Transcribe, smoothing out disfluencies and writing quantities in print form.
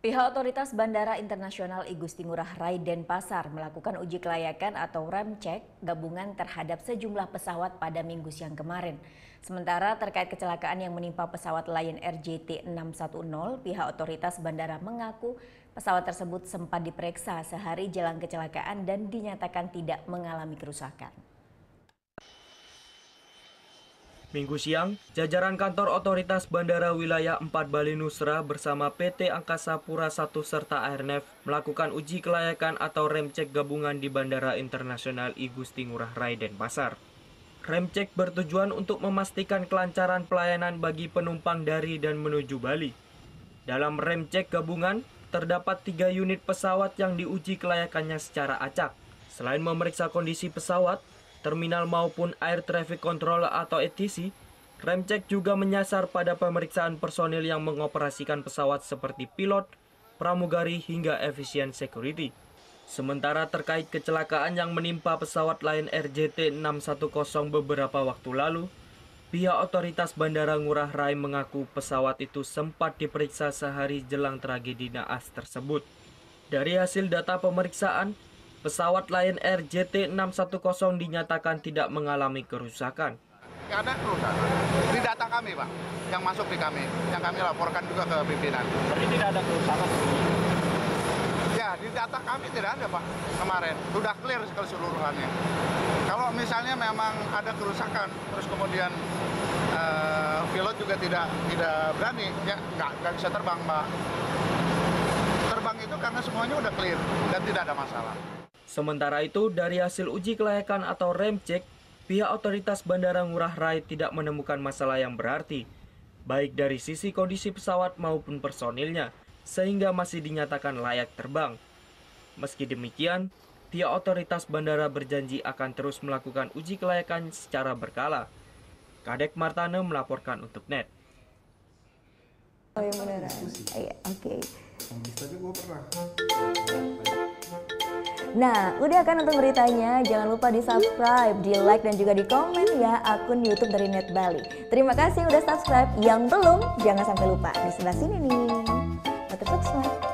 Pihak Otoritas Bandara Internasional I Gusti Ngurah Rai Denpasar melakukan uji kelayakan atau Ramp Check gabungan terhadap sejumlah pesawat pada Minggu siang kemarin. Sementara terkait kecelakaan yang menimpa pesawat Lion Air Jt-610, pihak Otoritas Bandara mengaku pesawat tersebut sempat diperiksa sehari jelang kecelakaan dan dinyatakan tidak mengalami kerusakan. Minggu siang, jajaran kantor Otoritas Bandara Wilayah 4 Bali Nusra bersama PT Angkasa Pura I serta Airnav melakukan uji kelayakan atau Ramp Check gabungan di Bandara Internasional I Gusti Ngurah Rai Denpasar. Ramp Check bertujuan untuk memastikan kelancaran pelayanan bagi penumpang dari dan menuju Bali. Dalam Ramp Check gabungan, terdapat 3 unit pesawat yang diuji kelayakannya secara acak. Selain memeriksa kondisi pesawat, terminal maupun air traffic control atau ATC, Ramp Check juga menyasar pada pemeriksaan personil yang mengoperasikan pesawat seperti pilot, pramugari hingga efisien security. Sementara terkait kecelakaan yang menimpa pesawat Lion Air Jt-610 beberapa waktu lalu, pihak Otoritas Bandara Ngurah Rai mengaku pesawat itu sempat diperiksa sehari jelang tragedi naas tersebut. Dari hasil data pemeriksaan, pesawat Lion Air Jt-610 dinyatakan tidak mengalami kerusakan. Tidak ada kerusakan. Ini data kami, Pak, yang masuk di kami, yang kami laporkan juga ke pimpinan. Jadi tidak ada kerusakan? Ya, di data kami tidak ada, Pak, kemarin. Sudah clear keseluruhannya. Kalau misalnya memang ada kerusakan, terus kemudian pilot juga tidak berani, ya nggak bisa terbang, Pak. Terbang itu karena semuanya udah clear dan tidak ada masalah. Sementara itu, dari hasil uji kelayakan atau Ramp Check, pihak Otoritas Bandara Ngurah Rai tidak menemukan masalah yang berarti, baik dari sisi kondisi pesawat maupun personilnya, sehingga masih dinyatakan layak terbang. Meski demikian, pihak Otoritas Bandara berjanji akan terus melakukan uji kelayakan secara berkala. Kadek Martane melaporkan untuk NET. Oh, yang benar. Oke. Nah, udah kan untuk beritanya, jangan lupa di subscribe, di like dan juga di komen ya akun YouTube dari NET Bali. Terima kasih udah subscribe, yang belum jangan sampai lupa di sebelah sini nih. Terus subscribe.